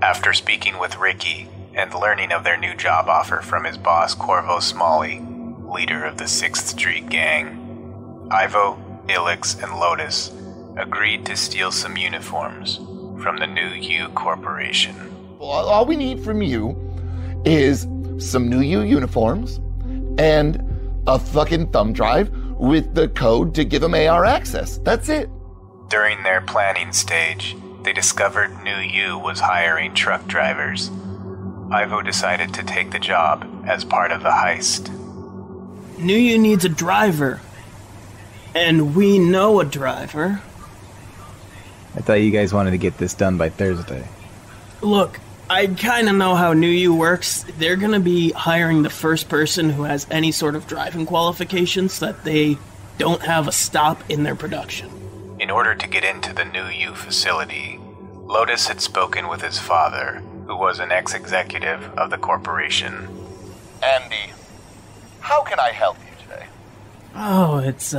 After speaking with Ricky and learning of their new job offer from his boss Korvo Smalley, leader of the Sixth Street gang, Ivo, Illex, and Lotus agreed to steal some uniforms from the New U Corporation. All we need from you is some New U uniforms and a fucking thumb drive with the code to give them AR access. That's it. During their planning stage, they discovered New U was hiring truck drivers. Ivo decided to take the job as part of the heist. New U needs a driver. And we know a driver. I thought you guys wanted to get this done by Thursday. Look, I kind of know how New U works. They're going to be hiring the first person who has any sort of driving qualifications so that they don't have a stop in their production. In order to get into the New U facility, Lotus had spoken with his father, who was an ex-executive of the corporation. Andy, how can I help you today? Oh, it's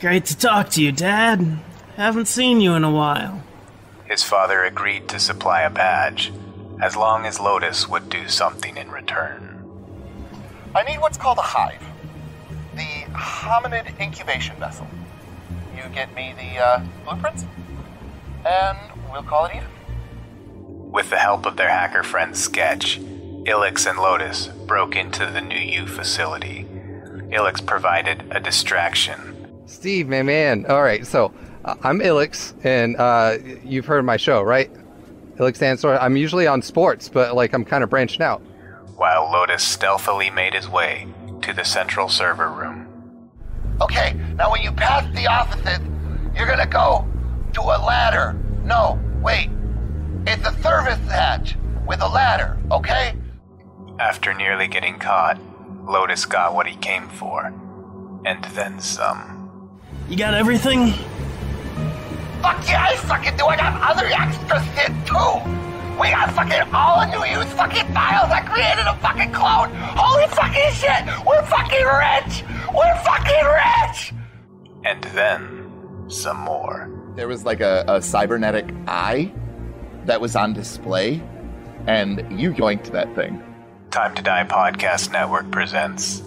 great to talk to you, Dad. Haven't seen you in a while. His father agreed to supply a badge, as long as Lotus would do something in return. I need what's called a hive. The hominid incubation vessel. You get me the blueprints, and we'll call it even. With the help of their hacker friend Sketch, Illex and Lotus broke into the New U facility. Illex provided a distraction. Steve, my man. All right, so I'm Illex, and you've heard my show, right? Illex Answers. I'm usually on sports, but I'm kind of branching out. While Lotus stealthily made his way to the central server room. Okay, now when you pass the offices, you're gonna go to a ladder. No, wait. It's a service hatch with a ladder, okay? After nearly getting caught, Lotus got what he came for. And then some. You got everything? Fuck yeah, I fucking do. I got other extra shit too. We got fucking all the New U's fucking files. I created a fucking clone. Holy fucking shit. We're fucking rich. We're fucking rich. And then some more. There was a cybernetic eye that was on display, and you yoinked that thing. Time to Die Podcast Network presents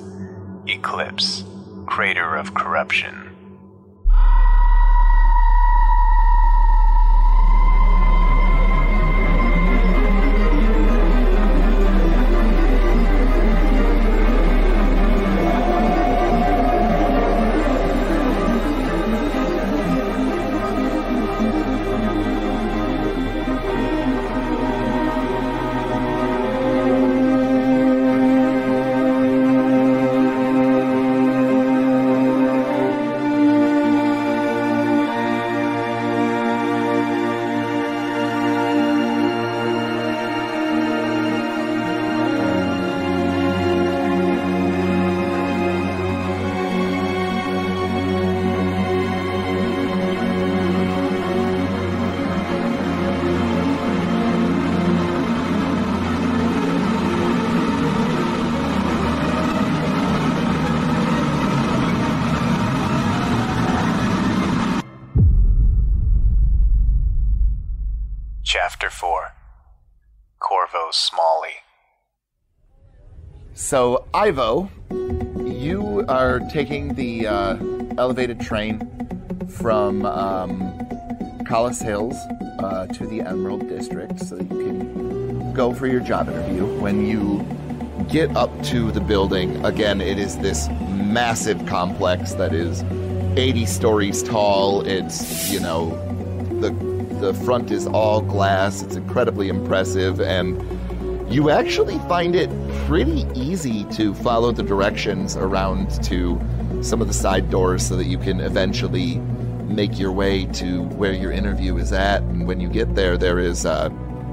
Eclipse, Crater of Corruption. So, Ivo, you are taking the elevated train from Collis Hills to the Emerald District so that you can go for your job interview. When you get up to the building, again, it is this massive complex that is 80 stories tall. It's, the front is all glass. It's incredibly impressive, and you actually find it pretty easy to follow the directions around to some of the side doors so that you can eventually make your way to where your interview is at. And when you get there, there is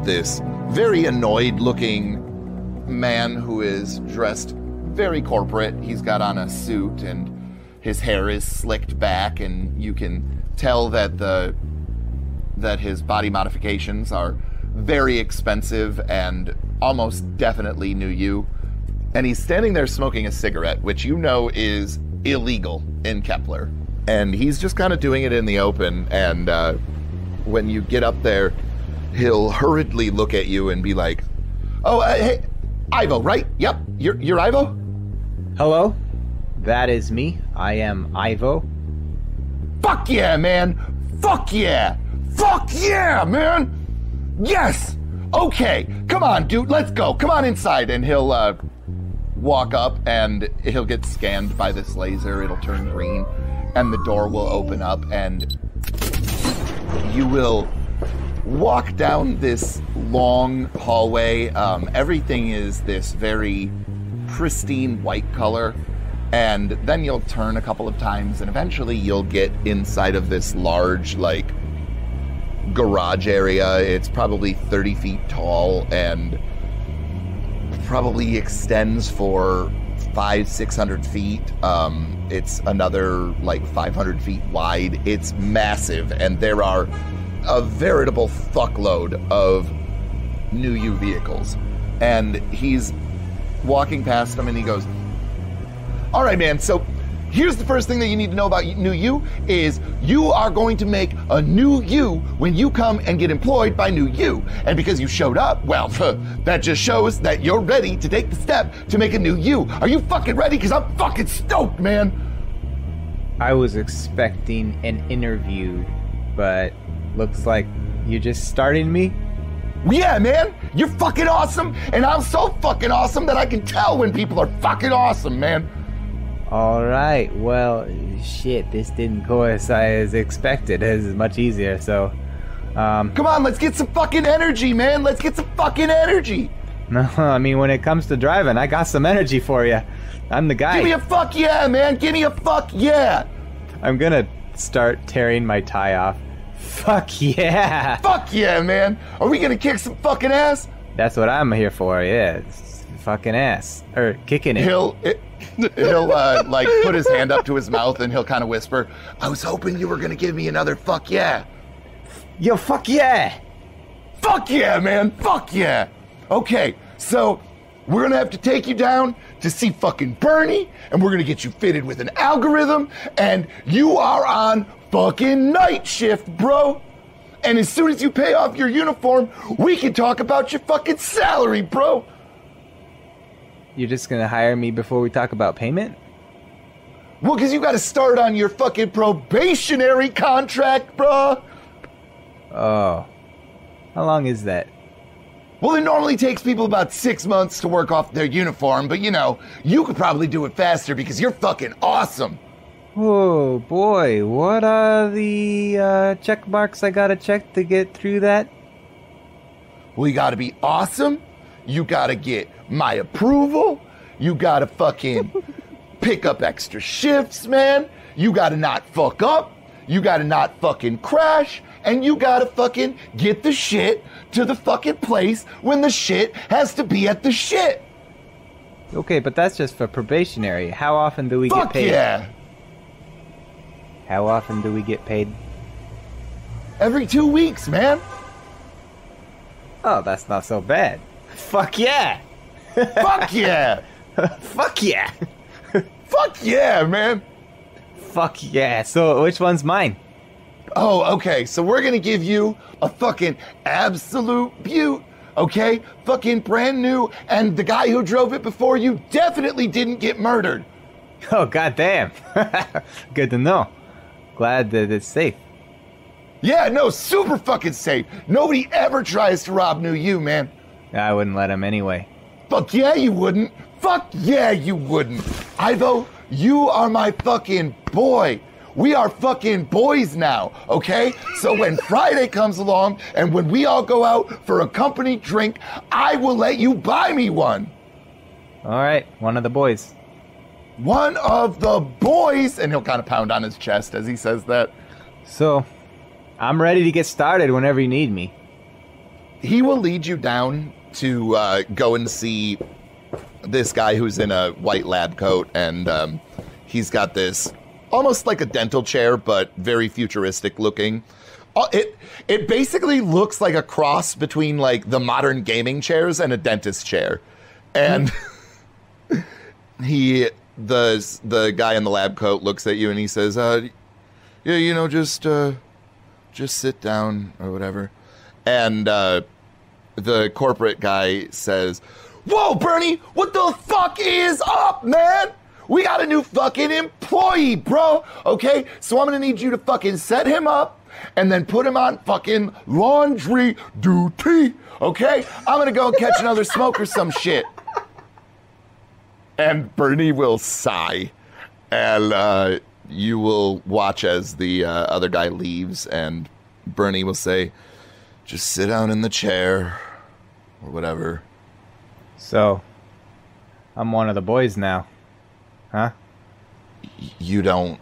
this very annoyed-looking man who is dressed very corporate. He's got on a suit, and his hair is slicked back, and you can tell that that his body modifications are very expensive and almost definitely New U. And he's standing there smoking a cigarette, which is illegal in Kepler. And he's just kind of doing it in the open. And when you get up there, he'll hurriedly look at you and be like, "Oh, hey, Ivo, right? Yep, you're Ivo." Hello, that is me. I am Ivo. Fuck yeah, man! Fuck yeah! Fuck yeah, man! Yes! Okay, come on, dude, let's go. Come on inside. And he'll walk up, and he'll get scanned by this laser. It'll turn green, and the door will open up, and you will walk down this long hallway. Everything is this very pristine white color. And then you'll turn a couple of times, and eventually you'll get inside of this large, like, garage area. It's probably 30 feet tall and probably extends for 500-600 feet. It's another, like, 500 feet wide. It's massive, and there are a veritable fuckload of New U vehicles. And he's walking past them, and he goes, "All right, man, so here's the first thing that you need to know about New U is you are going to make a New U when you come and get employed by New U. And because you showed up, well, that just shows that you're ready to take the step to make a New U. Are you fucking ready? Because I'm fucking stoked, man." I was expecting an interview, but looks like you just started me. Yeah, man, you're fucking awesome, and I'm so fucking awesome that I can tell when people are fucking awesome, man. All right, well, shit, this didn't go as I as expected. This is much easier, so... Come on, let's get some fucking energy, man. Let's get some fucking energy. No, I mean, when it comes to driving, I got some energy for you. I'm the guy. Give me a fuck yeah, man. Give me a fuck yeah. I'm gonna start tearing my tie off. Fuck yeah. Fuck yeah, man. Are we gonna kick some fucking ass? That's what I'm here for, yeah. It's fucking ass. Or kicking it. He'll like put his hand up to his mouth and he'll kind of whisper, "I was hoping you were gonna give me another fuck yeah." Yo, fuck yeah! Fuck yeah, man! Fuck yeah! Okay, so we're gonna have to take you down to see fucking Bernie, and we're gonna get you fitted with an algorithm, and you are on fucking night shift, bro. And as soon as you pay off your uniform, we can talk about your fucking salary, bro. You're just gonna hire me before we talk about payment? Well, cause you gotta start on your fucking probationary contract, bruh! Oh. How long is that? Well, it normally takes people about 6 months to work off their uniform, but you know, you could probably do it faster because you're fucking awesome! Oh boy, what are the check marks I gotta check to get through that? Well, you gotta be awesome, you gotta get my approval, you gotta fucking pick up extra shifts, man, you gotta not fuck up, you gotta not fucking crash, and you gotta fucking get the shit to the fucking place when the shit has to be at the shit. Okay, but that's just for probationary. How often do we get paid? Fuck yeah! How often do we get paid? Every 2 weeks, man. Oh, that's not so bad. Fuck yeah! Fuck yeah! Fuck yeah! Fuck yeah, man! Fuck yeah. So which one's mine? Oh, okay. So we're gonna give you a fucking absolute beaut, okay? Fucking brand new, and the guy who drove it before you definitely didn't get murdered. Oh, goddamn. Good to know. Glad that it's safe. Yeah, no, super fucking safe. Nobody ever tries to rob New U, man. I wouldn't let him anyway. Fuck yeah, you wouldn't. Fuck yeah, you wouldn't. Ivo, you are my fucking boy. We are fucking boys now, okay? So when Friday comes along and when we all go out for a company drink, I will let you buy me one. All right, one of the boys. One of the boys! And he'll kind of pound on his chest as he says that. So, I'm ready to get started whenever you need me. He will lead you down to go and see this guy who's in a white lab coat, and he's got this almost like a dental chair, but very futuristic looking. It basically looks like a cross between like the modern gaming chairs and a dentist chair. And the guy in the lab coat looks at you and he says, "Yeah, you know, just sit down or whatever." And the corporate guy says, "Whoa, Bernie, what the fuck is up, man? We got a new fucking employee, bro. Okay, so I'm gonna need you to fucking set him up and then put him on fucking laundry duty. Okay, I'm gonna go catch another smoke or some shit." And Bernie will sigh, and you will watch as the other guy leaves, and Bernie will say, "Just sit down in the chair," or whatever. So, I'm one of the boys now, huh? You don't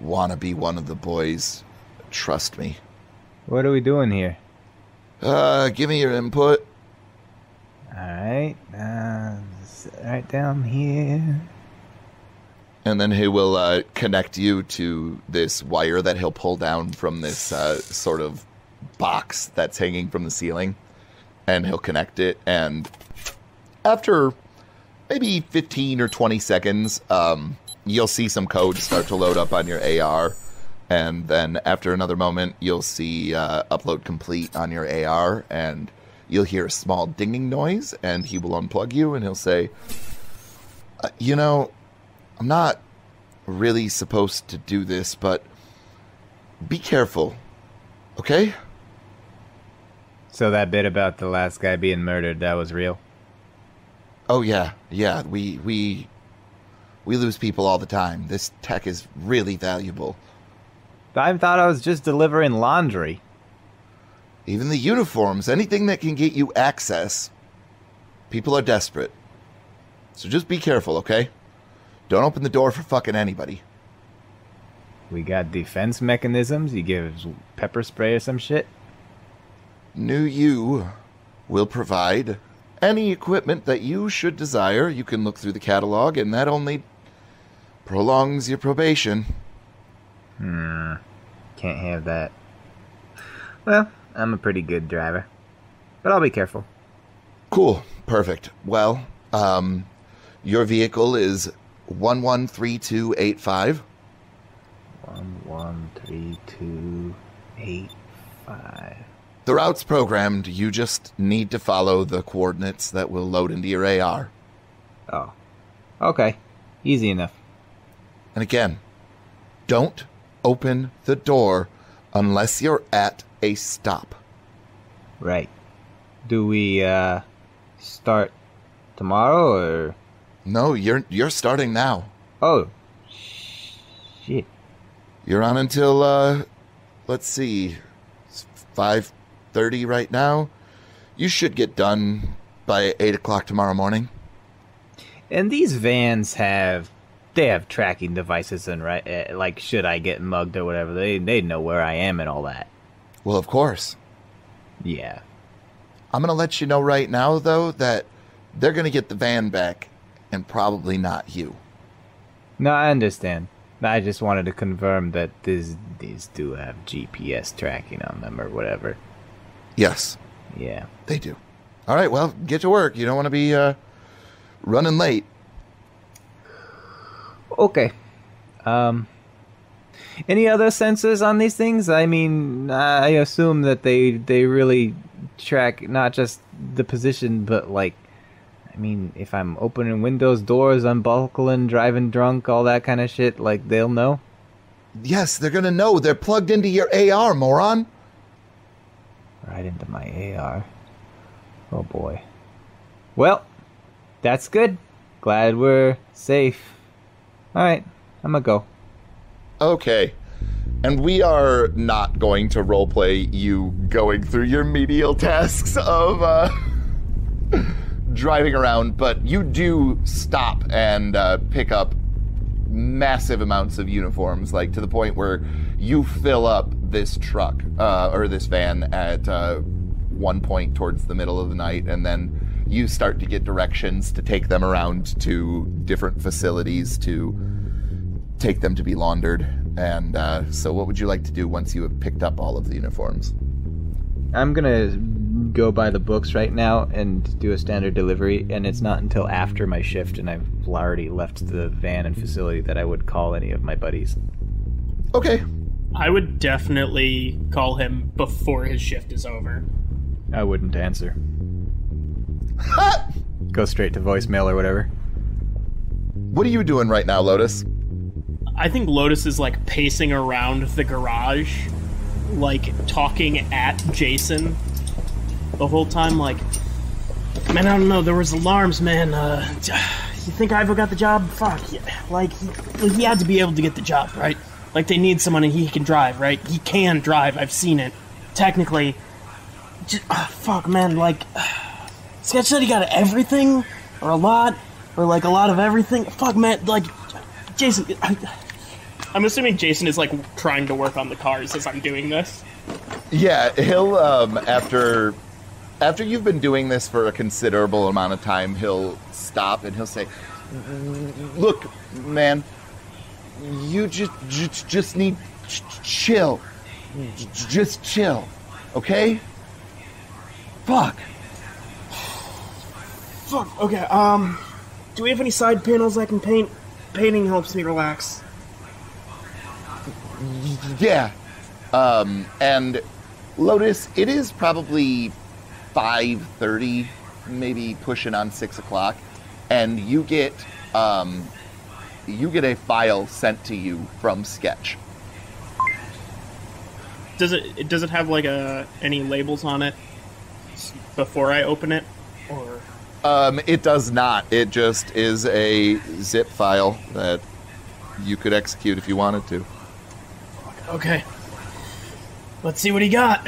want to be one of the boys. Trust me. What are we doing here? Give me your input. Alright, right down here. And then he will connect you to this wire that he'll pull down from this sort of box that's hanging from the ceiling. And he'll connect it, and after maybe 15 or 20 seconds, you'll see some codes start to load up on your AR. And then after another moment, you'll see upload complete on your AR, and you'll hear a small dinging noise, and he will unplug you, and he'll say, "You know, I'm not really supposed to do this, but be careful, okay?" So that bit about the last guy being murdered, that was real? Oh, yeah, we lose people all the time. This tech is really valuable. I thought I was just delivering laundry. Even the uniforms, anything that can get you access. People are desperate. So just be careful, okay? Don't open the door for fucking anybody. We got defense mechanisms? You give pepper spray or some shit? New U will provide any equipment that you should desire. You can look through the catalog, and that only prolongs your probation. Can't have that. Well, I'm a pretty good driver, but I'll be careful. Cool. Perfect. Well, your vehicle is 113285. 113285. The route's programmed. You just need to follow the coordinates that will load into your AR. Oh. Okay. Easy enough. And again, don't open the door unless you're at a stop. Right. Do we start tomorrow or? No, you're starting now. Oh, shit. You're on until let's see, 5:30 right now. You should get done by 8 o'clock tomorrow morning. And these vans have tracking devices, and right, like, should I get mugged or whatever, they know where I am and all that. Well, of course. Yeah. I'm going to let you know right now, though, that they're going to get the van back and probably not you. No, I understand. I just wanted to confirm that these do have GPS tracking on them or whatever. Yes. Yeah. They do. All right, well, get to work. You don't want to be running late. Okay. Any other sensors on these things? I mean, I assume that they really track not just the position, but, like, I mean, if I'm opening windows, doors, unbuckling, driving drunk, all that kind of shit, like, they'll know? Yes, they're going to know. They're plugged into your AR, moron. Right into my AR. Oh, boy. Well, that's good. Glad we're safe. All right, I'm going to go. Okay. And we are not going to roleplay you going through your medial tasks of driving around, but you do stop and pick up massive amounts of uniforms, like to the point where you fill up this truck or this van at one point towards the middle of the night, and then you start to get directions to take them around to different facilities to take them to be laundered. And so what would you like to do once you have picked up all of the uniforms? I'm going to go by the books right now and do a standard delivery, and it's not until after my shift, and I've already left the van and facility, that I would call any of my buddies. Okay. I would definitely call him before his shift is over. I wouldn't answer. Go straight to voicemail or whatever. What are you doing right now, Lotus? I think Lotus is, like, pacing around the garage, like, talking at Jason the whole time, like, man, I don't know, there was alarms, man, you think Ivo got the job? Fuck, yeah. Like, he had to be able to get the job, right? Like, they need someone and he can drive, right? He can drive, I've seen it. Technically, just, fuck, man, like, Sketch said he got everything, or a lot, or, like, a lot of everything. Fuck, man, like, Jason, I'm assuming Jason is, like, trying to work on the cars as I'm doing this. Yeah, he'll, after you've been doing this for a considerable amount of time, he'll stop and he'll say, look, man, you just need chill. Just chill, okay? Fuck, okay, do we have any side panels I can paint? Painting helps me relax. Yeah. And Lotus, it is probably 5:30, maybe pushing on 6 o'clock, and you get a file sent to you from Sketch. Does it have like any labels on it before I open it, or? It does not. It just is a zip file that you could execute if you wanted to. Okay. Let's see what he got.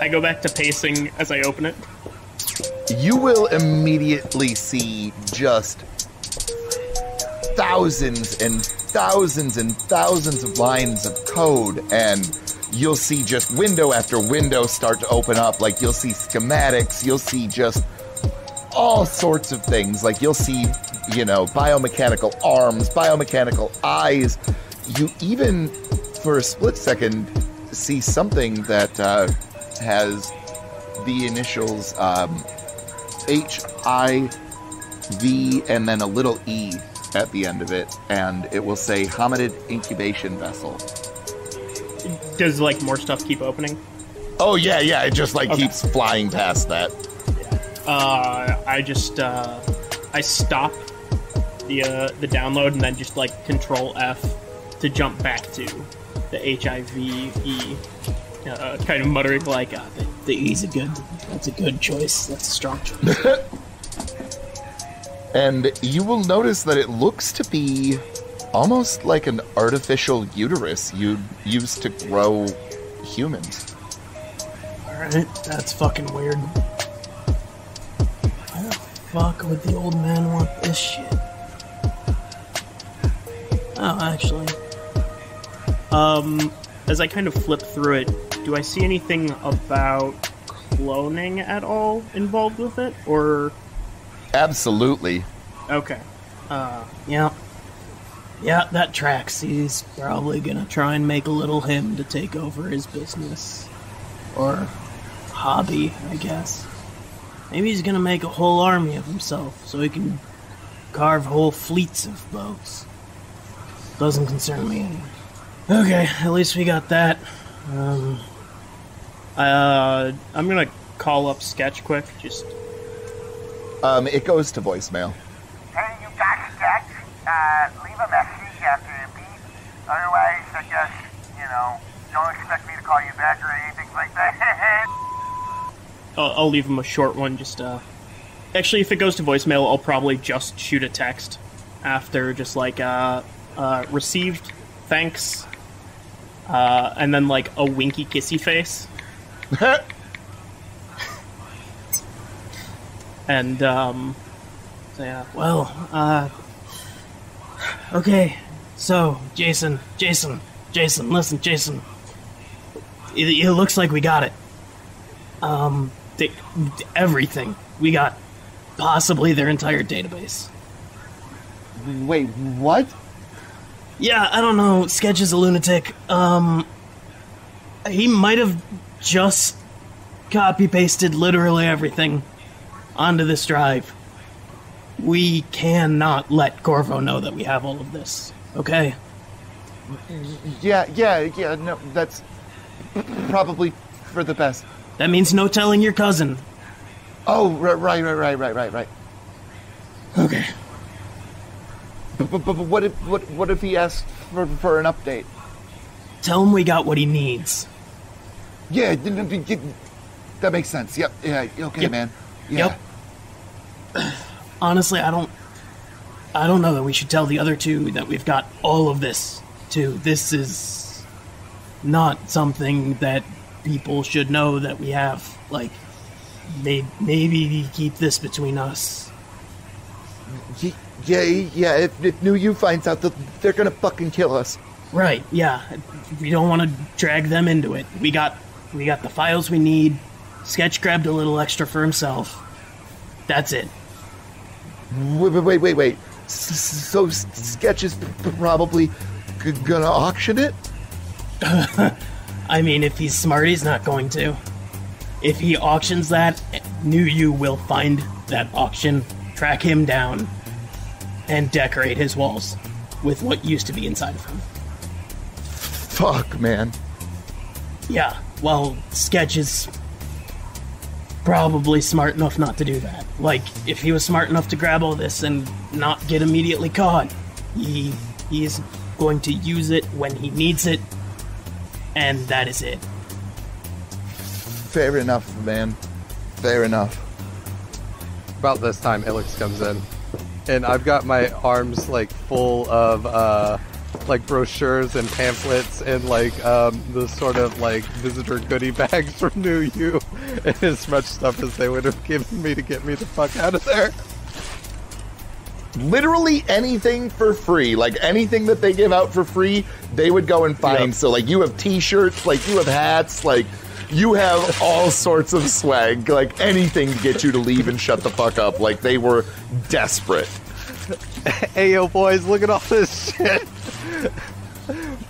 I go back to pacing as I open it. You will immediately see just thousands and thousands and thousands of lines of code, and you'll see just window after window start to open up. Like, you'll see schematics, you'll see just all sorts of things. Like, you'll see, you know, biomechanical arms, biomechanical eyes. You even, for a split second, see something that has the initials H-I-V and then a little E at the end of it, and it will say Hominid Incubation Vessel. Does, like, more stuff keep opening? Oh, yeah, it just, like, okay, keeps flying past that. I stop the download and then just, like, Control F to jump back to the H-I-V-E, kind of muttering, like, the E's a good, that's a good choice, that's a strong choice. And you will notice that it looks to be almost like an artificial uterus you'd use to grow humans. Alright, that's fucking weird. Why the fuck would the old man want this shit? Oh, actually. As I kind of flip through it, do I see anything about cloning at all involved with it, or...? Absolutely. Okay. Yeah. Yeah, that tracks. He's probably gonna try and make a little him to take over his business. Or hobby, I guess. Maybe he's gonna make a whole army of himself, so he can carve whole fleets of boats. Doesn't concern me anymore. Okay, at least we got that. I'm gonna call up Sketch quick, just... it goes to voicemail. Hey, you got Sketch? Leave a message after your beat. Otherwise, I guess, you know, don't expect me to call you back or anything like that. I'll leave him a short one, just, Actually, if it goes to voicemail, I'll probably just shoot a text after, just like, received, thanks, and then, like, a winky kissy face. And, so yeah, well, okay, so, Jason, listen, Jason, it looks like we got it. Everything. We got possibly their entire database. Wait, what? Yeah, I don't know, Sketch is a lunatic. He might have just copy-pasted literally everything onto this drive. We cannot let Korvo know that we have all of this, okay? Yeah, no, that's probably for the best. That means no telling your cousin. Oh, right. Okay. But what if he asked for an update? Tell him we got what he needs. Yeah, that makes sense. Yep. Yeah. Okay, yep. Man. Yeah. Yep. Honestly, I don't know that we should tell the other two that we've got all of this, too. This is not something that people should know that we have. Like, maybe keep this between us. Yeah. If New U finds out, they're gonna fucking kill us. Right. Yeah. We don't want to drag them into it. We got the files we need. Sketch grabbed a little extra for himself. That's it. Wait. So Sketch is probably gonna auction it? I mean, if he's smart, he's not going to. If he auctions that, New U will find that auction, track him down, and decorate his walls with what used to be inside of him. Fuck, man. Yeah, well, Sketch is probably smart enough not to do that. Like, if he was smart enough to grab all this and not get immediately caught, he is going to use it when he needs it, and that is it. Fair enough, man. Fair enough. About this time, Illex comes in, and I've got my arms, like, full of, brochures and pamphlets and, the sort of, visitor goodie bags from New U, and as much stuff as they would have given me to get me the fuck out of there. Literally anything for free. Like, anything that they give out for free, they would go and find. Yep. So, you have t-shirts, you have hats, you have all sorts of swag. Anything to get you to leave and shut the fuck up. They were desperate. Hey, yo, boys, look at all this shit.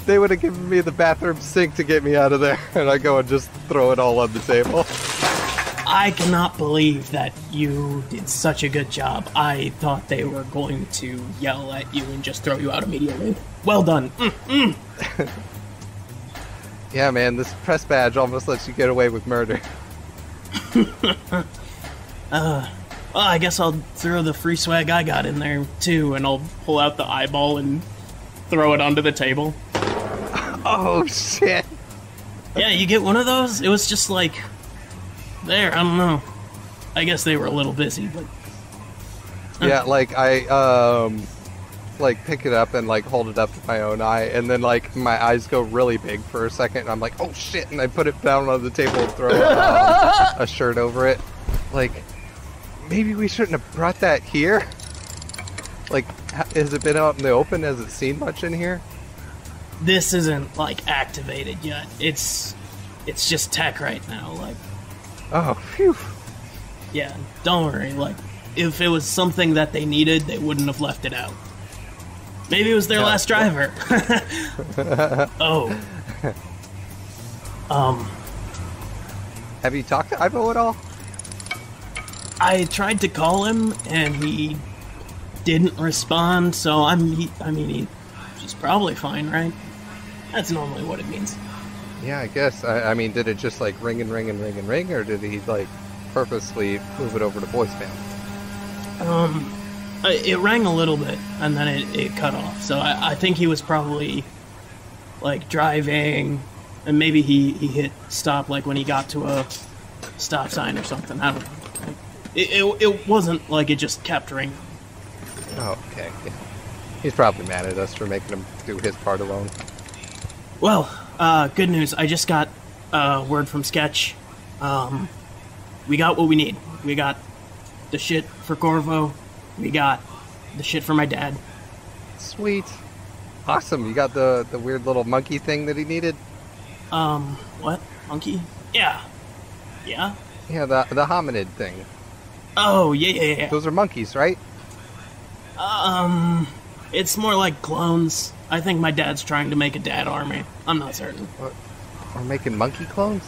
They would have given me the bathroom sink to get me out of there, and I go and just throw it all on the table. I cannot believe that you did such a good job. I thought they were going to yell at you and just throw you out immediately. Well done. Yeah, man, this press badge almost lets you get away with murder. Well, I guess I'll throw the free swag I got in there, too, and I'll pull out the eyeball and throw it onto the table. Oh, shit. Yeah, you get one of those? It was just there, I don't know. I guess they were a little busy, but... Yeah, I, pick it up and, hold it up to my own eye, and then, my eyes go really big for a second, and I'm like, oh, shit, and I put it down on the table and throw a shirt over it. Maybe we shouldn't have brought that here. Has it been out in the open? Has it seen much in here? This isn't, activated yet. It's just tech right now, Oh, phew. Yeah, don't worry. If it was something that they needed, they wouldn't have left it out. Maybe it was their last driver. Oh. Have you talked to Ivo at all? I tried to call him, and he didn't respond, so he's probably fine, right? That's normally what it means. Yeah, I guess. I mean, did it just, ring, or did he, purposely move it over to voicemail? It rang a little bit, and then it cut off, so I think he was probably, driving, and maybe he hit stop, when he got to a stop sign or something. I don't know. It wasn't it just kept ringing. Oh, okay. Yeah. He's probably mad at us for making him do his part alone. Well, good news. I just got word from Sketch. We got what we need. We got the shit for Korvo. We got the shit for my dad. Sweet. Awesome. You got the weird little monkey thing that he needed? What? Monkey? Yeah. Yeah? Yeah, the hominid thing. Oh, yeah. Those are monkeys, right? It's more like clones. I think my dad's trying to make a dad army. I'm not certain. Or making monkey clones?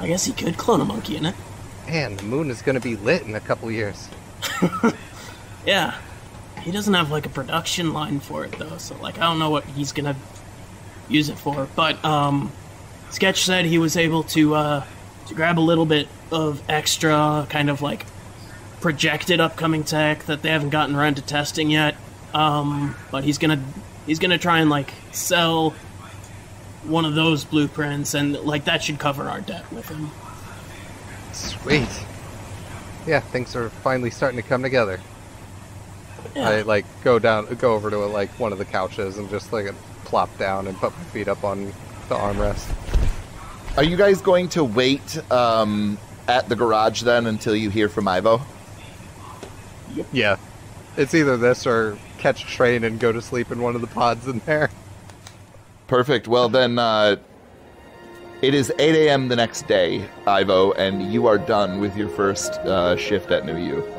I guess he could clone a monkey in it. Man, the moon is going to be lit in a couple years. Yeah. He doesn't have, a production line for it, though, so, I don't know what he's going to use it for, but, Sketch said he was able to grab a little bit of extra kind of like projected upcoming tech that they haven't gotten around to testing yet. But he's gonna try and like sell one of those blueprints, and like that should cover our debt with him. Sweet. Yeah, things are finally starting to come together. Yeah. I like go over to like one of the couches and just like plop down and put my feet up on the armrest. Are you guys going to wait at the garage then until you hear from Ivo? Yep. Yeah. It's either this or catch a train and go to sleep in one of the pods in there. Perfect. Well, then it is 8 a.m. the next day, Ivo, and you are done with your first shift at New U.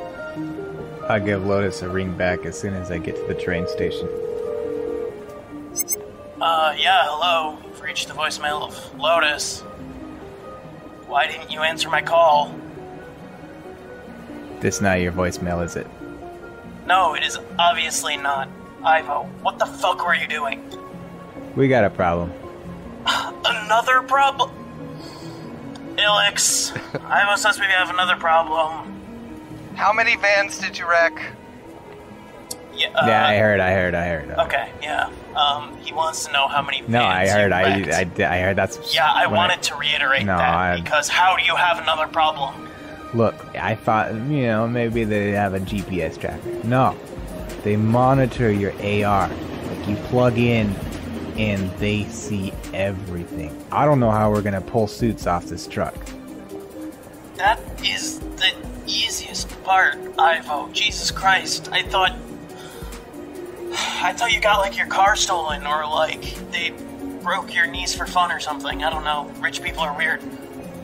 I'll give Lotus a ring back as soon as I get to the train station. Yeah, hello. I've reached the voicemail of Lotus. Why didn't you answer my call? This not your voicemail, is it? No, it is obviously not. Ivo, what the fuck were you doing? We got a problem. Another problem? Illex, Ivo says we have another problem. How many vans did you wreck? Yeah, I heard. Okay, yeah. He wants to know how many vans you wrecked. No, I heard that's... Yeah, I wanted to reiterate because how do you have another problem? Look, I thought, you know, maybe they have a GPS tracker. No, they monitor your AR. Like, you plug in, and they see everything. I don't know how we're going to pull suits off this truck. That is the easiest part, Ivo. Jesus Christ, I thought you got, like, your car stolen, or, like, they broke your knees for fun or something. I don't know. Rich people are weird.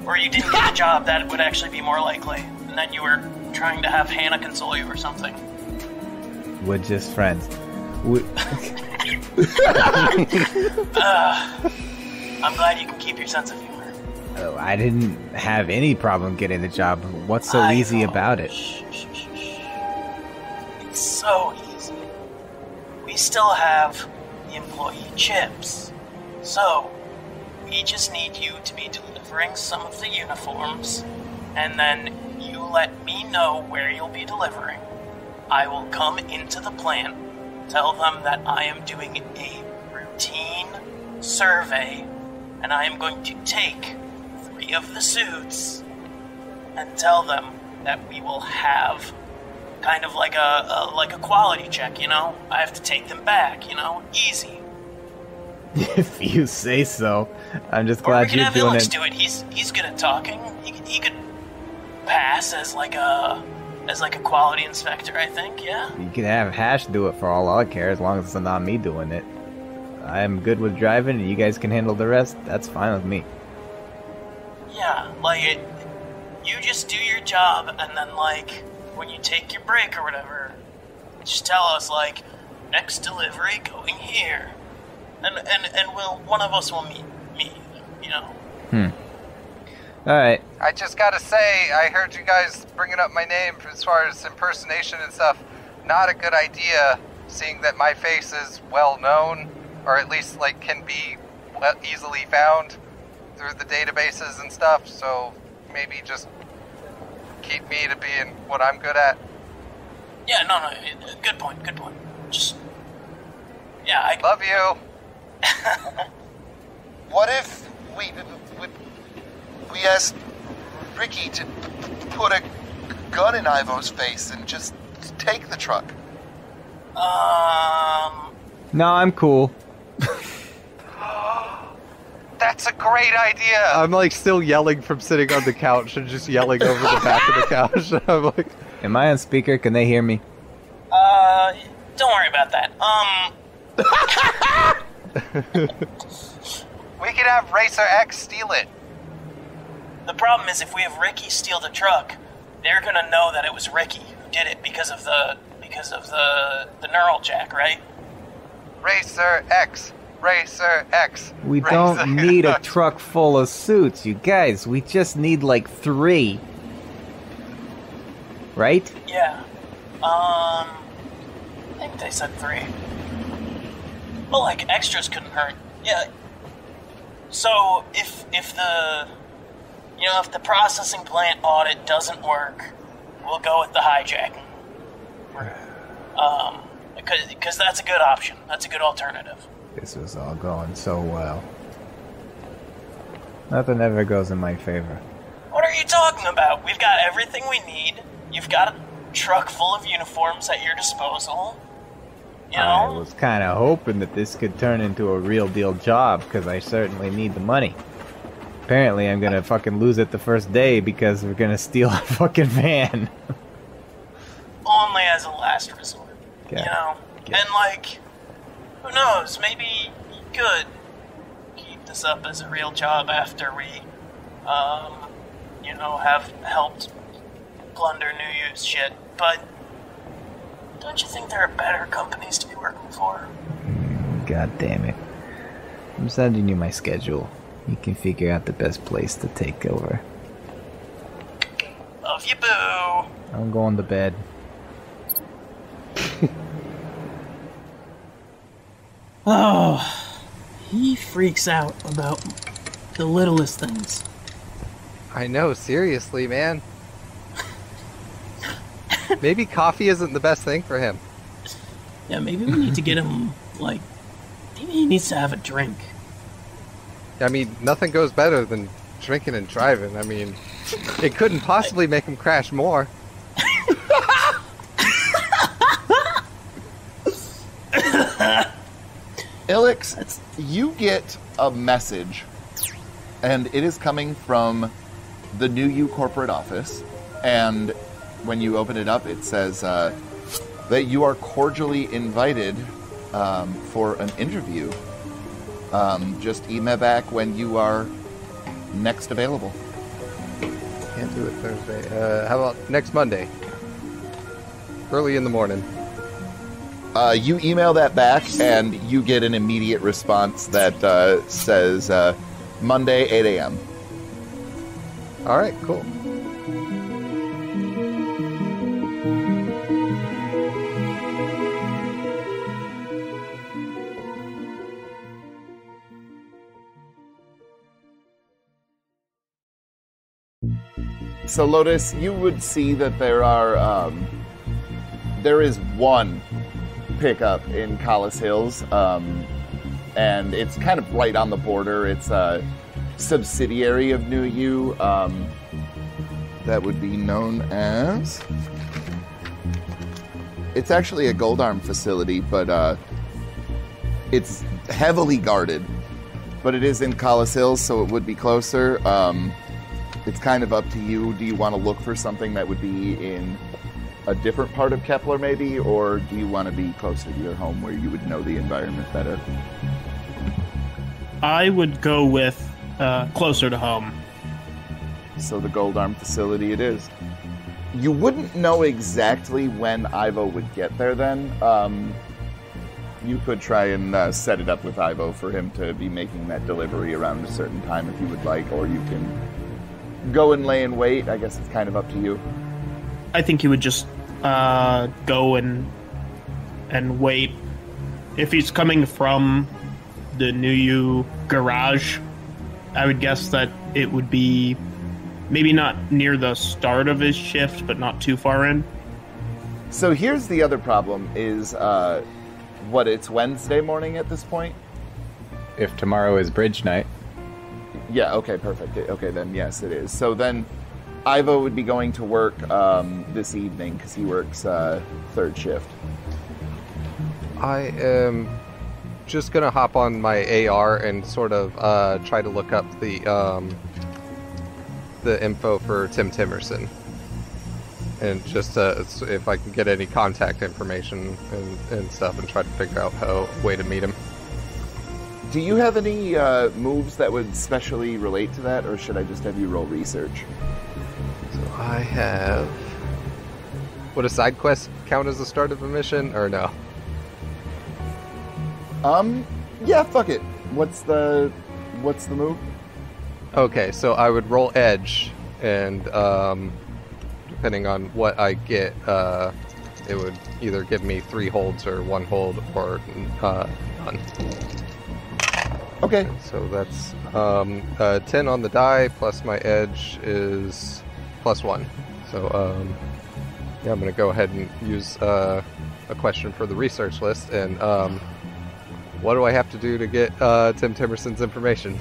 Or you didn't get a job, that would actually be more likely. And then you were trying to have Hannah console you or something. We're just friends. I'm glad you can keep your sense of humor. Oh, I didn't have any problem getting a job. What's so easy about it? Shh. It's so easy. We still have the employee chips. So, we just need you to be delivering some of the uniforms, and then you let me know where you'll be delivering. I will come into the plant, tell them that I am doing a routine survey, and I am going to take 3 of the suits and tell them that we will have kind of like a quality check, you know? I have to take them back, you know? Easy. If you say so. I'm just glad you're doing it. Or we can have Illex do it. He's good at talking. He could pass as like a quality inspector, I think, yeah? You can have Hash do it for all I care, as long as it's not me doing it. I'm good with driving, and you guys can handle the rest. That's fine with me. Yeah, like, you just do your job, and then, like, when you take your break or whatever, just tell us, like, next delivery going here. And one of us will meet, you know. All right. I just gotta say, I heard you guys bringing up my name as far as impersonation and stuff. Not a good idea, seeing that my face is well known, or at least like can be easily found through the databases and stuff. So maybe just keep me to being what I'm good at. Yeah. No. Good point. Just. Yeah, I love you. What if we asked Ricky to put a gun in Ivo's face and just take the truck? No, I'm cool. That's a great idea. I'm like still yelling from sitting on the couch and just yelling over the back of the couch. I'm like, am I on speaker? Can they hear me? Don't worry about that. We could have Racer X steal it. The problem is if we have Ricky steal the truck, they're gonna know that it was Ricky who did it because of the neural jack, right? Racer X. We don't need a truck full of suits, you guys. We just need like 3. Right? Yeah. I think they said 3. Well, like, extras couldn't hurt. Yeah. So if the processing plant audit doesn't work, we'll go with the hijacking. Because that's a good option. That's a good alternative. This was all going so well. Nothing ever goes in my favor. What are you talking about? We've got everything we need. You've got a truck full of uniforms at your disposal. You know? I was kind of hoping that this could turn into a real deal job, because I certainly need the money. Apparently I'm going to fucking lose it the first day because we're going to steal a fucking van. Only as a last resort. Okay. You know? Okay. And like, who knows, maybe you could keep this up as a real job after we, have helped plunder New U's shit, but don't you think there are better companies to be working for? God damn it. I'm sending you my schedule. You can figure out the best place to take over. Love you, boo! I'm going to bed. Oh, he freaks out about the littlest things. I know, seriously, man. Maybe coffee isn't the best thing for him. Yeah, maybe we need to get him, like, maybe he needs to have a drink. I mean, nothing goes better than drinking and driving. I mean, it couldn't possibly make him crash more. Illex, you get a message, and it is coming from the New U corporate office, and when you open it up, it says that you are cordially invited for an interview. Just email back when you are next available. Can't do it Thursday. How about next Monday? Early in the morning. You email that back, and you get an immediate response that says Monday, 8 a.m. All right, cool. So, Lotus, you would see that there are, there is one pickup in Collis Hills, and it's kind of right on the border. It's a subsidiary of New U, that would be known as... It's actually a Gold Arm facility, but it's heavily guarded. But it is in Collis Hills, so it would be closer. It's kind of up to you. Do you want to look for something that would be in a different part of Kepler, maybe? Or do you want to be closer to your home where you would know the environment better? I would go with closer to home. So the Gold Arm facility it is. You wouldn't know exactly when Ivo would get there then. You could try and set it up with Ivo for him to be making that delivery around a certain time if you would like, or you can... go and lay and wait. I guess it's kind of up to you. I think he would just go and wait. If he's coming from the New U garage, I would guess that it would be maybe not near the start of his shift, but not too far in. So here's the other problem is, it's Wednesday morning at this point? If tomorrow is bridge night. Yeah, okay, perfect. Okay, then yes, it is. So then Ivo would be going to work this evening because he works third shift. I am just going to hop on my AR and sort of try to look up the info for Tim Timerson. And just if I can get any contact information and stuff and try to figure out a way to meet him. Do you have any moves that would specially relate to that, or should I just have you roll research? So I have... Would a side quest count as the start of a mission, or no? Yeah, fuck it. What's the move? Okay, so I would roll edge, and depending on what I get, it would either give me 3 holds or 1 hold or none. Okay. So that's 10 on the die, plus my edge is plus 1. So yeah, I'm going to go ahead and use a question for the research list. And what do I have to do to get Tim Timmerson's information?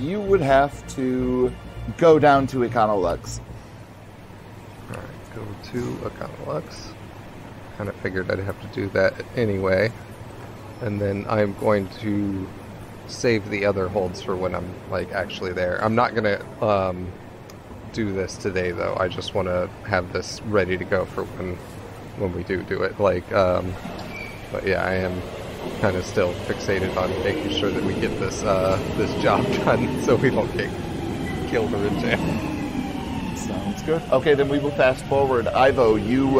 You would have to go down to Econolux. All right, go to Econolux. Kind of figured I'd have to do that anyway. And then I'm going to save the other holds for when I'm, like, actually there. I'm not going to do this today, though. I just want to have this ready to go for when we do it. Like, but yeah, I am kind of still fixated on making sure that we get this this job done so we don't get killed or in jail. Sounds good. Okay, then we will fast forward. Ivo, you...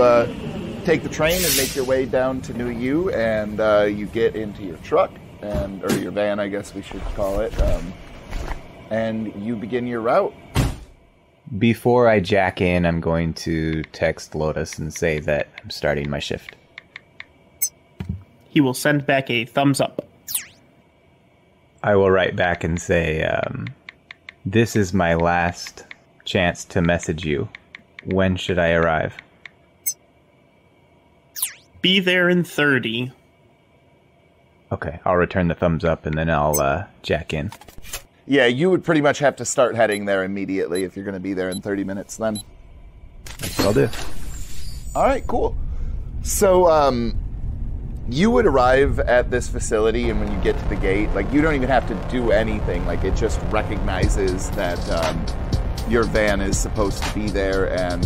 take the train and make your way down to New U, and you get into your truck, and or your van, I guess we should call it, and you begin your route. Before I jack in, I'm going to text Lotus and say that I'm starting my shift. He will send back a thumbs up. I will write back and say, this is my last chance to message you. When should I arrive? Be there in 30. Okay, I'll return the thumbs up and then I'll jack in. Yeah, you would pretty much have to start heading there immediately if you're going to be there in 30 minutes then. That's what I'll do. All right, cool. So you would arrive at this facility, and when you get to the gate, like, you don't even have to do anything. Like, it just recognizes that your van is supposed to be there, and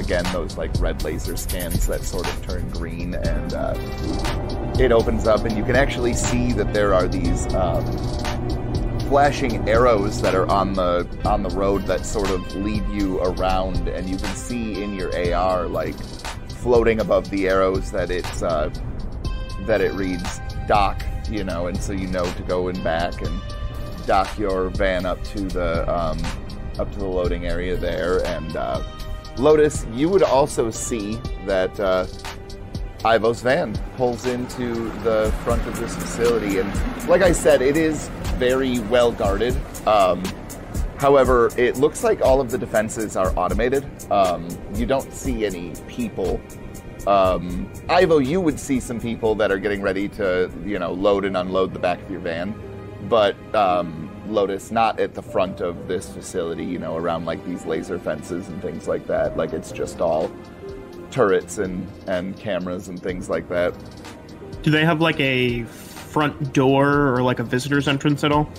again, those like red laser scans that sort of turn green, and it opens up, and you can actually see that there are these flashing arrows that are on the road that sort of lead you around, and you can see in your AR, like, floating above the arrows, that it's that it reads dock, you know, and so you know to go and back and dock your van up to the loading area there. And Lotus, you would also see that Ivo's van pulls into the front of this facility, and like I said, it is very well guarded. However, it looks like all of the defenses are automated. You don't see any people. Ivo, you would see some people that are getting ready to, you know, load and unload the back of your van, but Lotus, not at the front of this facility, you know, around like these laser fences and things like that. Like, it's just all turrets and cameras and things like that. Do they have like a front door or like a visitor's entrance at all?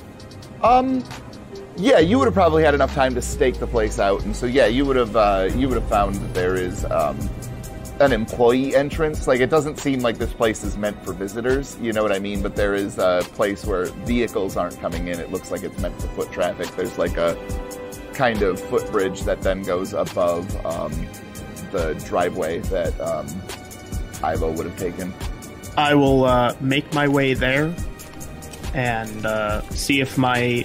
Yeah, you would have probably had enough time to stake the place out, and so yeah, you would have found that there is an employee entrance. Like, it doesn't seem like this place is meant for visitors, you know what I mean? But there is a place where vehicles aren't coming in. It looks like it's meant for foot traffic. There's like a kind of footbridge that then goes above the driveway that Ivo would have taken. I will make my way there and see if my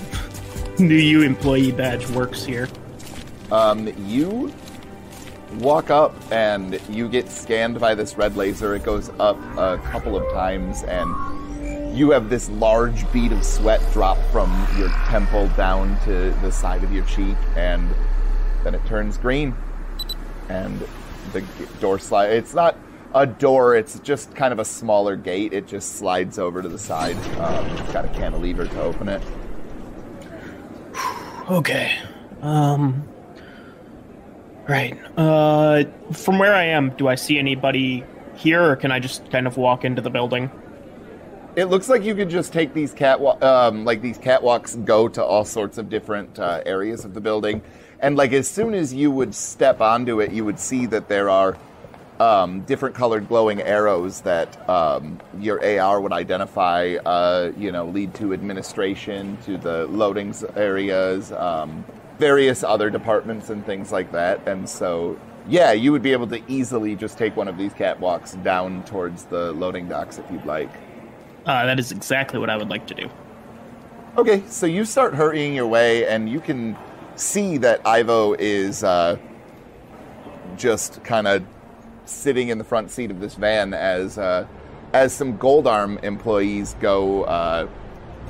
New U employee badge works here. You walk up and you get scanned by this red laser. It goes up a couple of times, and you have this large bead of sweat drop from your temple down to the side of your cheek, and then it turns green and the door slides. It's not a door, it's just kind of a smaller gate. It just slides over to the side. It's got a cantilever to open it. Okay. Right. From where I am, do I see anybody here, or can I just kind of walk into the building? It looks like you could just take these catwalks go to all sorts of different areas of the building, and like as soon as you would step onto it, you would see that there are different colored glowing arrows that your AR would identify. You know, lead to administration, to the loadings areas. Various other departments and things like that, and so yeah, you would be able to easily just take one of these catwalks down towards the loading docks if you'd like. That is exactly what I would like to do. Okay, so you start hurrying your way, and you can see that Ivo is just kind of sitting in the front seat of this van as some Gold Arm employees go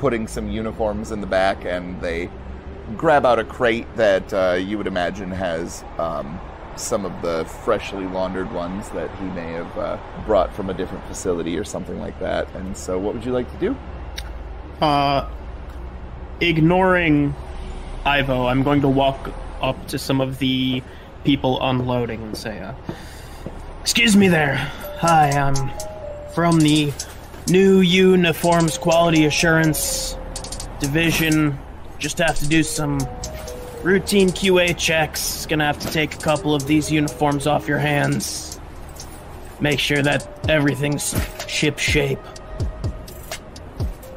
putting some uniforms in the back, and they grab out a crate that you would imagine has some of the freshly laundered ones that he may have brought from a different facility or something like that. And so what would you like to do? Ignoring Ivo, I'm going to walk up to some of the people unloading and say, excuse me there. Hi, I'm from the New Uniforms Quality Assurance Division. Just have to do some routine QA checks. Gonna have to take a couple of these uniforms off your hands. Make sure that everything's ship shape.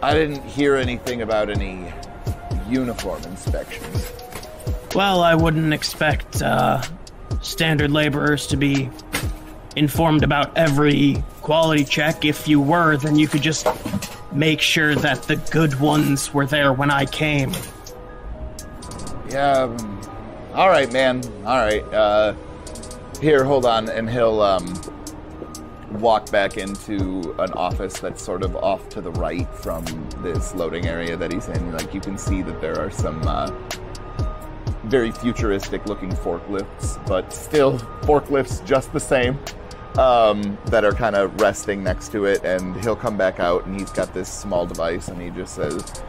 I didn't hear anything about any uniform inspections. Well, I wouldn't expect standard laborers to be informed about every quality check. If you were, then you could just make sure that the good ones were there when I came. Yeah, all right, man. All right. Here, hold on, and he'll walk back into an office that's sort of off to the right from this loading area that he's in. Like, you can see that there are some very futuristic-looking forklifts, but still forklifts just the same, that are kind of resting next to it. And he'll come back out, and he's got this small device, and he just says,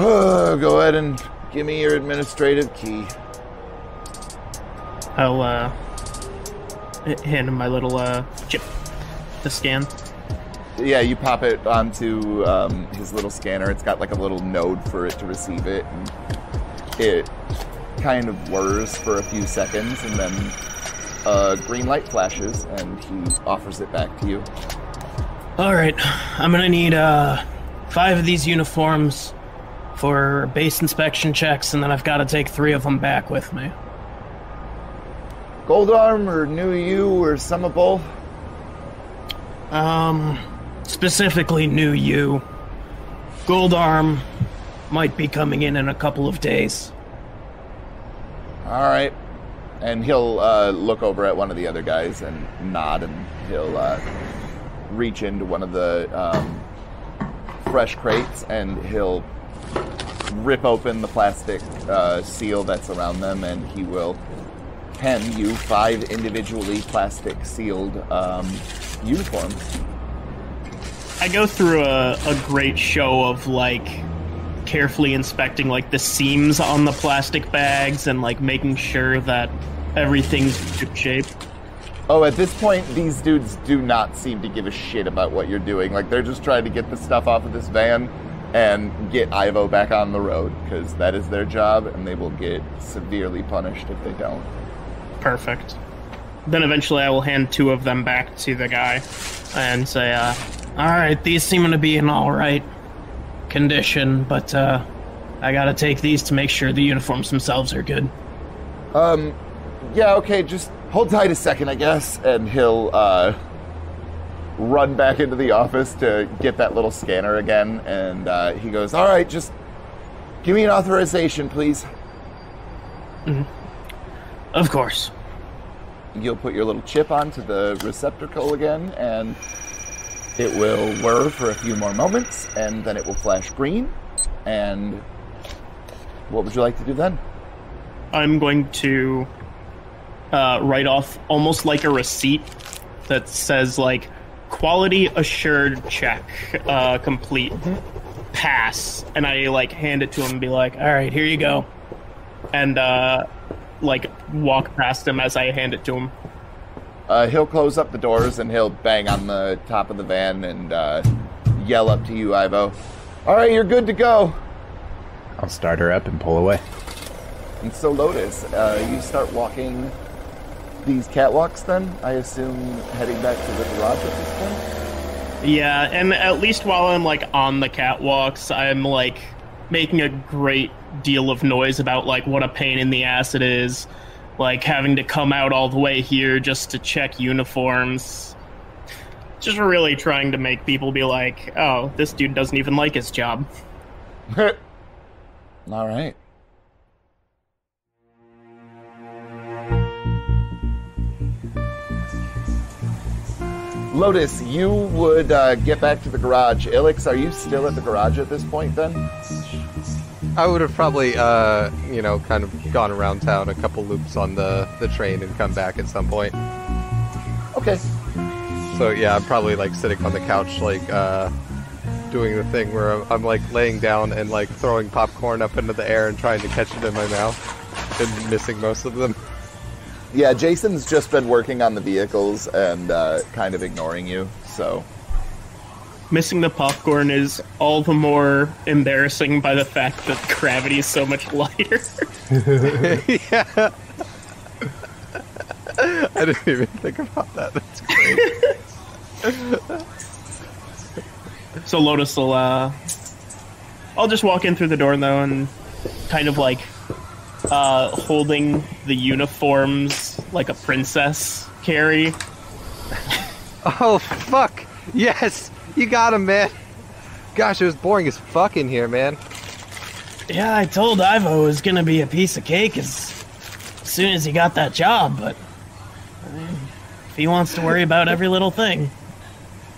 oh, go ahead and give me your administrative key. I'll hand him my little chip to scan. Yeah, you pop it onto his little scanner. It's got like a little node for it to receive it. And it kind of whirs for a few seconds, and then a green light flashes, and he offers it back to you. All right, I'm gonna need 5 of these uniforms for base inspection checks, and then I've got to take 3 of them back with me. Gold Arm or New U or some of both? Specifically New U. Gold Arm might be coming in a couple of days. All right. And he'll look over at one of the other guys and nod, and he'll reach into one of the fresh crates, and he'll rip open the plastic seal that's around them, and he will hand you 5 individually plastic sealed uniforms. I go through a great show of like carefully inspecting like the seams on the plastic bags and like making sure that everything's shaped. Oh, at this point, these dudes do not seem to give a shit about what you're doing. Like, they're just trying to get the stuff off of this van and get Ivo back on the road, because that is their job, and they will get severely punished if they don't. Perfect. Then eventually I will hand 2 of them back to the guy and say, alright, these seem to be in alright condition, but I gotta take these to make sure the uniforms themselves are good. Yeah, okay, just hold tight a second, I guess, and he'll, run back into the office to get that little scanner again, and he goes, all right, just give me an authorization, please. Mm-hmm. Of course. You'll put your little chip onto the receptacle again, and it will whir for a few more moments, and then it will flash green. And what would you like to do then? I'm going to write off almost like a receipt that says, like, quality assured check, complete, pass. And I, like, hand it to him and be like, all right, here you go. And, like, walk past him as I hand it to him. He'll close up the doors, and he'll bang on the top of the van and yell up to you, Ivo. All right, you're good to go. I'll start her up and pull away. And so, Lotus, you start walking these catwalks then, I assume, heading back to the garage at this point? Yeah, and at least while I'm, like, on the catwalks, I'm, like, making a great deal of noise about, like, what a pain in the ass it is, like, having to come out all the way here just to check uniforms. Just really trying to make people be like, oh, this dude doesn't even like his job. All right. Lotus, you would get back to the garage. Illex, are you still at the garage at this point then? I would have probably, kind of gone around town a couple loops on the train and come back at some point. Okay. So, yeah, I'm probably, sitting on the couch, doing the thing where I'm laying down and, throwing popcorn up into the air and trying to catch it in my mouth and missing most of them. Yeah, Jason's just been working on the vehicles and kind of ignoring you, so... Missing the popcorn is all the more embarrassing by the fact that gravity is so much lighter. Yeah. I didn't even think about that. That's great. So Lotus will, I'll just walk in through the door, though, and kind of, holding the uniforms like a princess, Carrie. Oh, fuck! Yes! You got him, man. Gosh, it was boring as fuck in here, man. Yeah, I told Ivo it was going to be a piece of cake as soon as he got that job, but if he wants to worry about every little thing.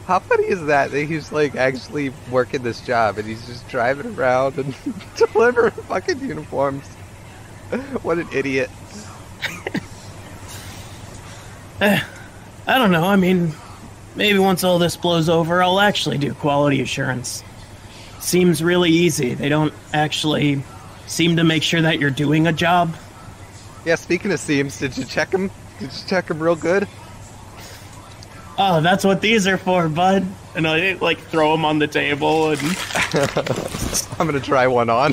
How funny is that he's, actually working this job, and he's just driving around and delivering fucking uniforms. What an idiot. I don't know, maybe once all this blows over, I'll actually do quality assurance. Seems really easy. They don't actually seem to make sure that you're doing a job. Yeah, speaking of seams, did you check them? Did you check them real good? Oh, that's what these are for, bud. And I, throw them on the table and... I'm gonna try one on.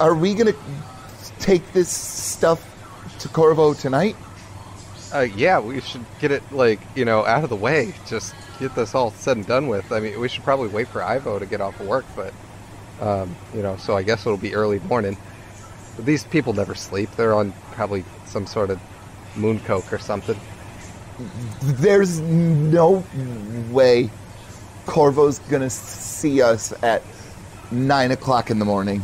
Are we gonna take this stuff to Korvo tonight? Yeah, we should get it, out of the way. Just get this all said and done with. We should probably wait for Ivo to get off of work, but, so I guess it'll be early morning. But these people never sleep. They're on probably some sort of mooncoke or something. There's no way Corvo's gonna see us at 9 o'clock in the morning.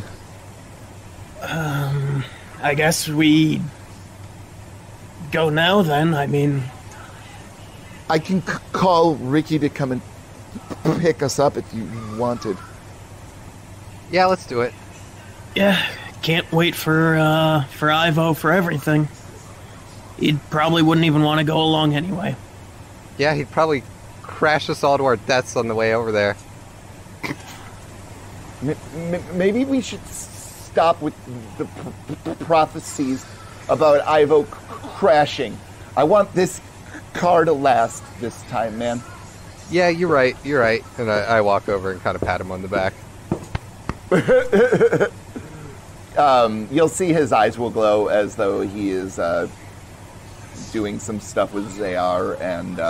I guess we... go now, then. I can call Ricky to come and pick us up if you wanted. Yeah, let's do it. Yeah, can't wait for Ivo for everything. He probably wouldn't even want to go along anyway. Yeah, he'd probably crash us all to our deaths on the way over there. Maybe we should stop with the prophecies about Ivo crashing. I want this car to last this time, man. Yeah, you're right. And I walk over and kind of pat him on the back. You'll see his eyes will glow as though he is doing some stuff with Zayar, and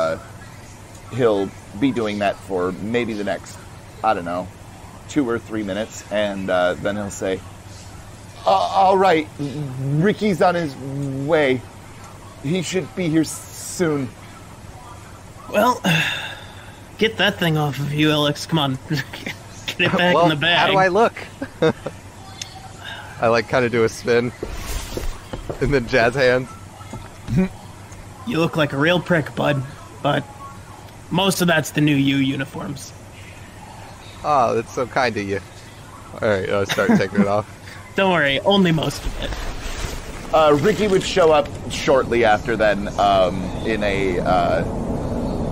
he'll be doing that for maybe the next, 2 or 3 minutes, and then he'll say, all right, Ricky's on his way. He should be here soon. Well, get that thing off of you, Illex. Come on. Get it back in the bag. How do I look? I kind of do a spin. And then jazz hands. You look like a real prick, bud. But most of that's the new U uniforms. Oh, that's so kind of you. All right, I'll start taking it off. Don't worry, only most of it. Ricky would show up shortly after then, in a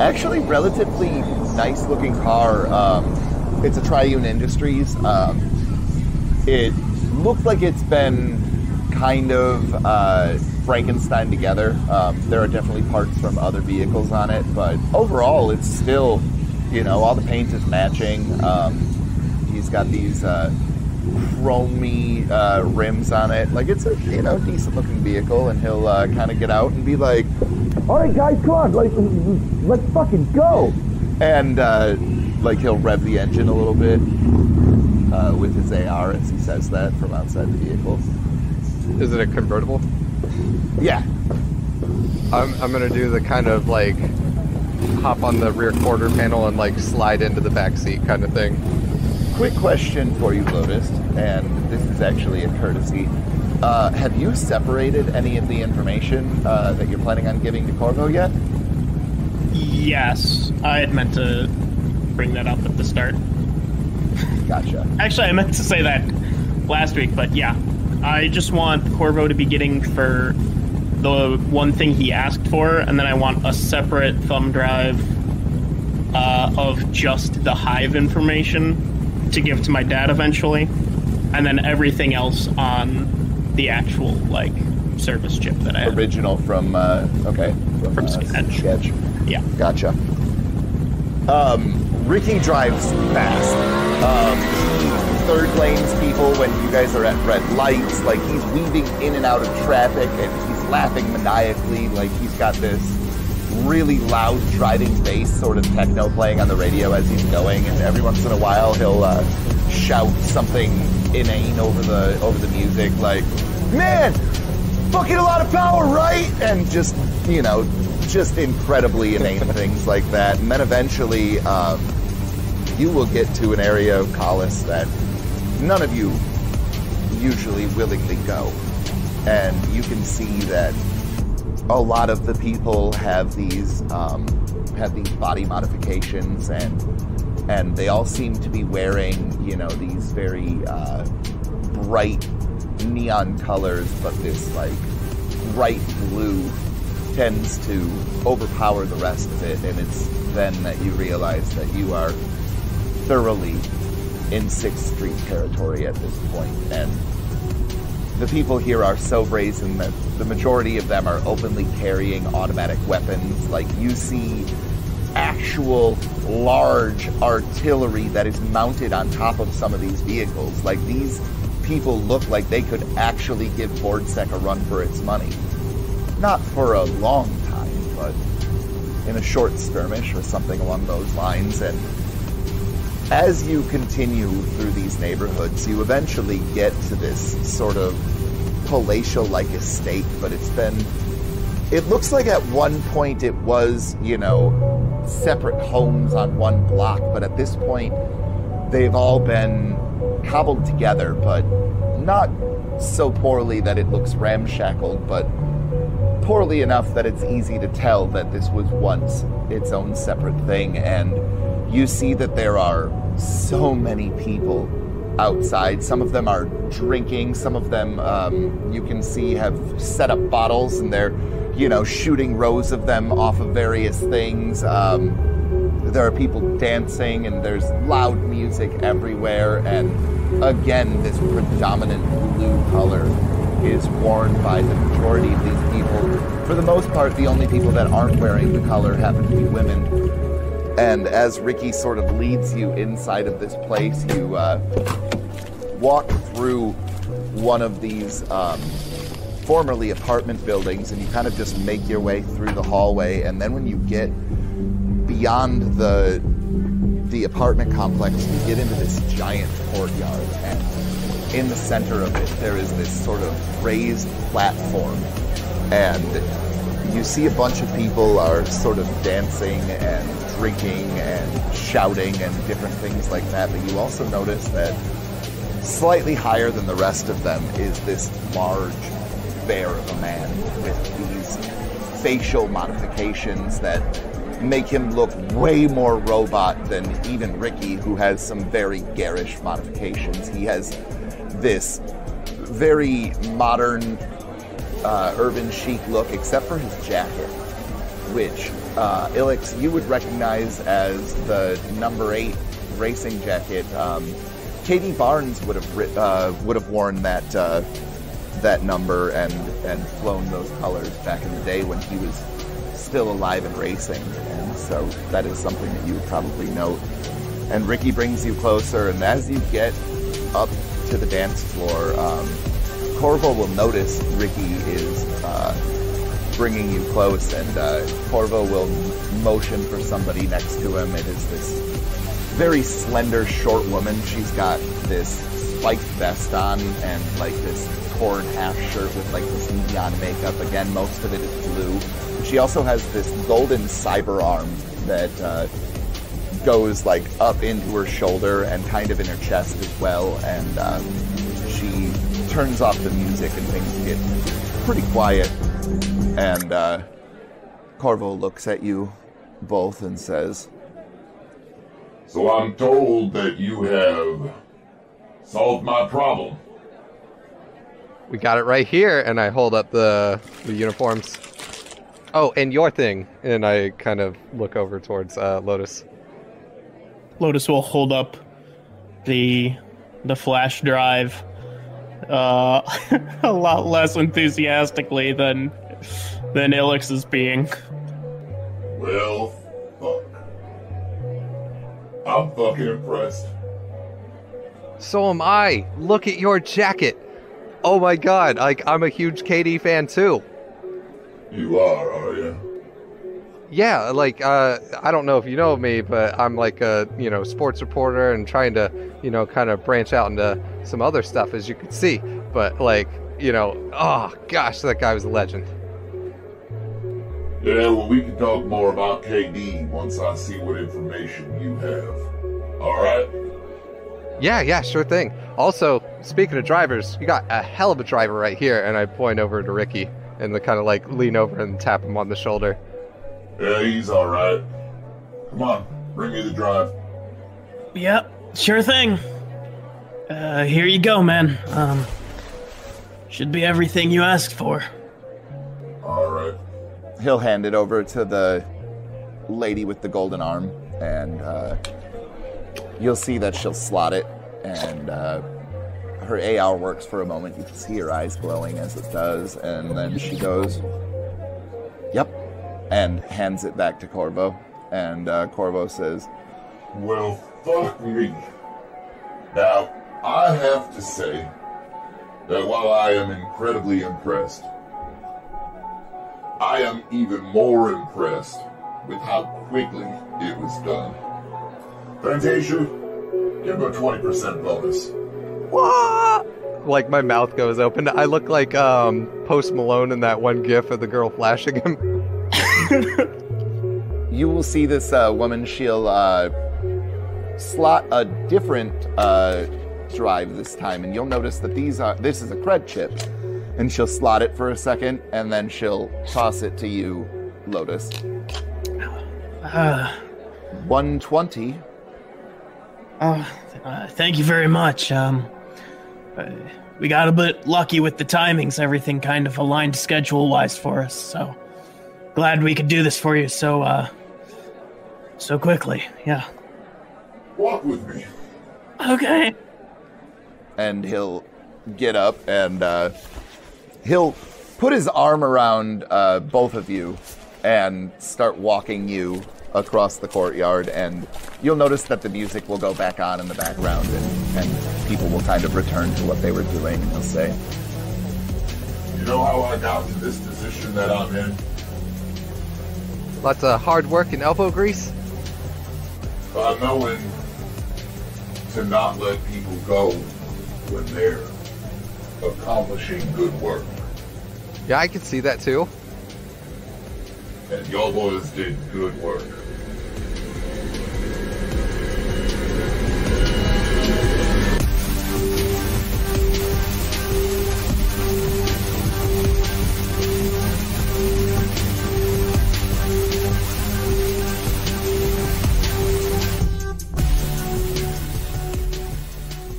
actually relatively nice-looking car. It's a Triune Industries. It looked like it's been kind of Frankenstein together. There are definitely parts from other vehicles on it, but overall it's still, all the paint is matching. He's got these... chromey rims on it. It's a decent looking vehicle, and he'll kind of get out and be like, alright guys, come on, let's fucking go, and he'll rev the engine a little bit with his AR as he says that from outside the vehicle. Is it a convertible? Yeah. I'm gonna do the kind of hop on the rear quarter panel and slide into the back seat kind of thing. Quick question for you, Lotus, and this is actually a courtesy. Have you separated any of the information that you're planning on giving to Korvo yet? Yes. I had meant to bring that up at the start. Gotcha. Actually, I meant to say that last week, but yeah. I just want Korvo to be getting for the one thing he asked for, and then I want a separate thumb drive of just the hive information to give to my dad eventually, and then everything else on the actual, like, service chip that I have. Original from, okay. From Sketch. Yeah. Gotcha. Ricky drives fast. Third lanes people, when you guys are at red lights, like, he's weaving in and out of traffic, and he's laughing maniacally, like, he's got this really loud driving bass sort of techno playing on the radio as he's going, and every once in a while he'll shout something inane over the music, like, "Man, fucking a lot of power, right?" And just, you know, just incredibly inane things like that. And then eventually you will get to an area of Collis that none of you usually willingly go, and you can see that a lot of the people have these body modifications, and they all seem to be wearing, you know, these very bright neon colors, but this, like, bright blue tends to overpower the rest of it, and it's then that you realize that you are thoroughly in Sixth Street territory at this point, and the people here are so brazen that the majority of them are openly carrying automatic weapons. Like, you see actual large artillery that is mounted on top of some of these vehicles. Like, these people look like they could actually give BoardSec a run for its money. Not for a long time, but in a short skirmish or something along those lines. And as you continue through these neighborhoods, you eventually get to this sort of palatial-like estate, but it's been... It looks like at one point it was, you know, separate homes on one block, but at this point they've all been cobbled together, but not so poorly that it looks ramshackled, but poorly enough that it's easy to tell that this was once its own separate thing, and you see that there are so many people outside. Some of them are drinking. Some of them, you can see, have set up bottles, and they're, you know, shooting rows of them off of various things. There are people dancing, and there's loud music everywhere. And again, this predominant blue color is worn by the majority of these people. For the most part, the only people that aren't wearing the color happen to be women. And as Ricky sort of leads you inside of this place, you walk through one of these formerly apartment buildings, and you kind of just make your way through the hallway. And then when you get beyond the apartment complex, you get into this giant courtyard. And in the center of it, there is this sort of raised platform. And you see a bunch of people are sort of dancing and drinking and shouting and different things like that, but you also notice that slightly higher than the rest of them is this large bear of a man with these facial modifications that make him look way more robot than even Ricky, who has some very garish modifications. He has this very modern urban chic look, except for his jacket, which Illex, you would recognize as the number 8 racing jacket. Katie Barnes would have worn that that number and flown those colors back in the day when he was still alive and racing. And so that is something that you would probably note. And Ricky brings you closer, and as you get up to the dance floor, Korvo will notice Ricky is bringing you close, and Korvo will motion for somebody next to him. It is this very slender, short woman. She's got this spiked vest on and, like, this torn half shirt with, like, this neon makeup. Again, most of it is blue. She also has this golden cyber arm that goes, like, up into her shoulder and kind of in her chest as well, and she turns off the music and things get pretty quiet. And Korvo looks at you both and says, "So I'm told that you have solved my problem." We got it right here, and I hold up the uniforms. Oh, and your thing. And I kind of look over towards Lotus. Lotus will hold up the flash drive a lot less enthusiastically than Illex is being. Well, fuck. I'm fucking impressed. So am I. Look at your jacket. Oh my god, like, I'm a huge KD fan too. You are you? Yeah, like, I don't know if you know me, but I'm like a, sports reporter and trying to, kind of branch out into some other stuff, as you can see. But, like, oh gosh, that guy was a legend. Yeah, well, we can talk more about KD once I see what information you have. All right? Yeah, sure thing. Also, speaking of drivers, you got a hell of a driver right here. And I point over to Ricky and kind of like lean over and tap him on the shoulder. Yeah, he's all right. Come on, bring me the drive. Yep, sure thing. Here you go, man. Should be everything you asked for. All right. He'll hand it over to the lady with the golden arm, and you'll see that she'll slot it, and her AR works for a moment. You can see her eyes glowing as it does, and then she goes, "Yep," and hands it back to Korvo, and Korvo says, "Well, fuck me. Now, I have to say that while I am incredibly impressed, I am even more impressed with how quickly it was done. Fantasia, give him a 20% bonus." What? Like, my mouth goes open. I look like Post Malone in that one gif of the girl flashing him. You will see this woman. She'll slot a different drive this time, and you'll notice that this is a cred chip. And she'll slot it for a second, and then she'll toss it to you, Lotus. 120. Thank you very much. We got a bit lucky with the timings. Everything kind of aligned schedule-wise for us, so glad we could do this for you so quickly. Yeah. Walk with me. Okay. And he'll get up and... he'll put his arm around both of you and start walking you across the courtyard, and you'll notice that the music will go back on in the background, and people will kind of return to what they were doing, and they'll say, "You know how I got to this position that I'm in? Lots of hard work and elbow grease? By knowing to not let people go when they're accomplishing good work." Yeah, I can see that too. And y'all boys did good work.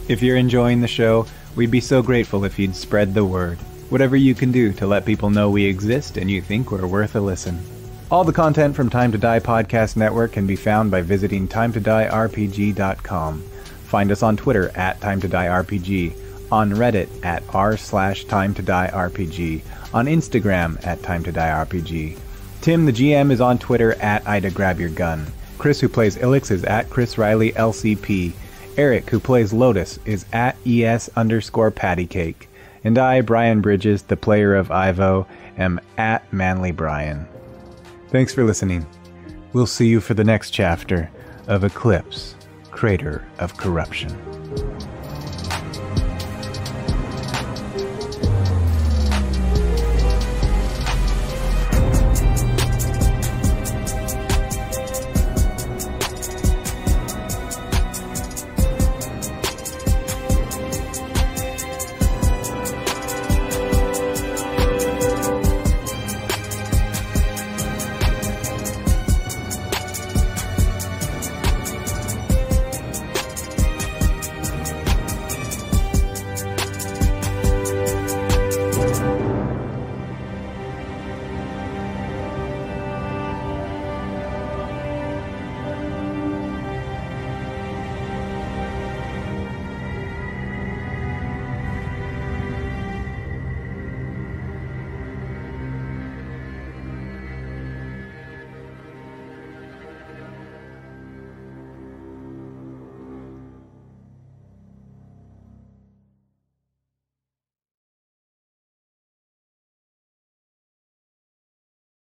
If you're enjoying the show, we'd be so grateful if you'd spread the word. Whatever you can do to let people know we exist and you think we're worth a listen. All the content from Time to Die Podcast Network can be found by visiting timetodierpg.com. Find us on Twitter @timetodierpg, on Reddit r/timetodierpg, on Instagram @timetodierpg. Tim, the GM, is on Twitter @IdaGrabYourGun. Chris, who plays Illex, is @ChrisRileyLCP. Eric, who plays Lotus, is @ES_pattycake. And I, Brian Bridges, the player of Ivo, am @ManlyBrian. Thanks for listening. We'll see you for the next chapter of Eclipse, Crater of Corruption.